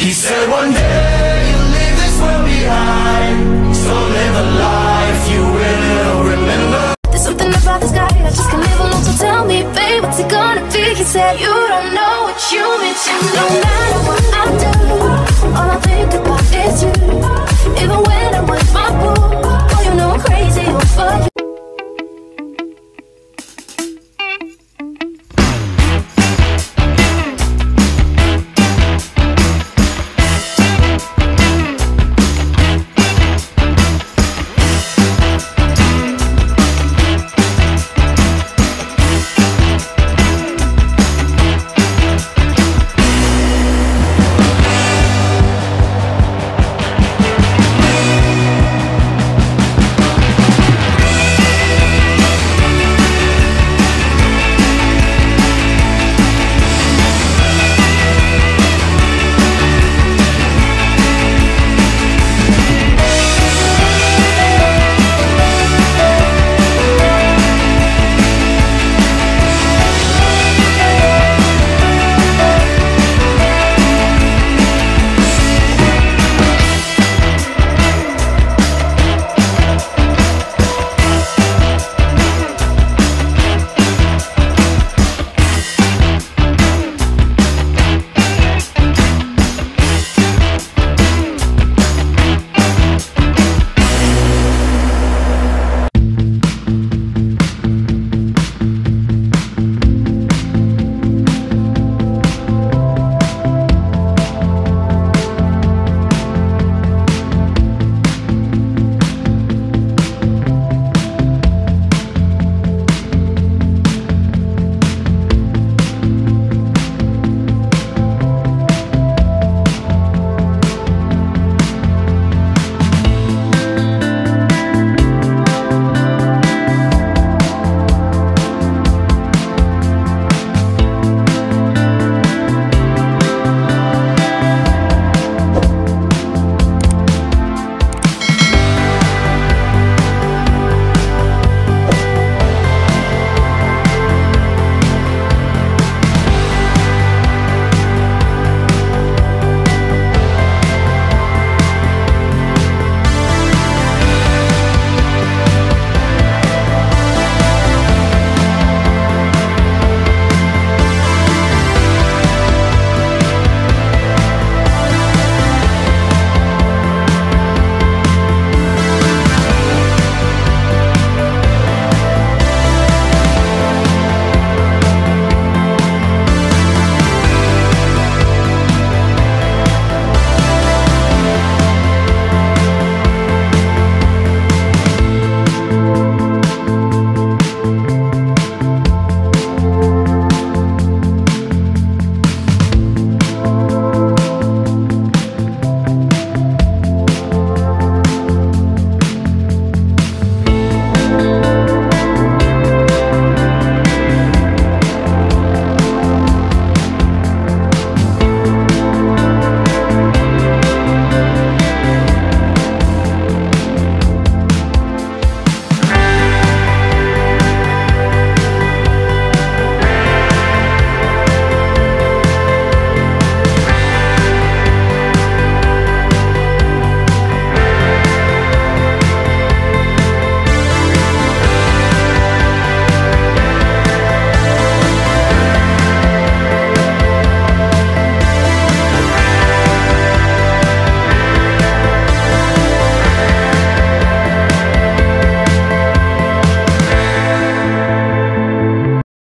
He said one day you'll leave this world behind, so live a life you will remember. There's something about this guy I just can't live alone, so tell me babe, what's it gonna be? He said you don't know what you mean to me.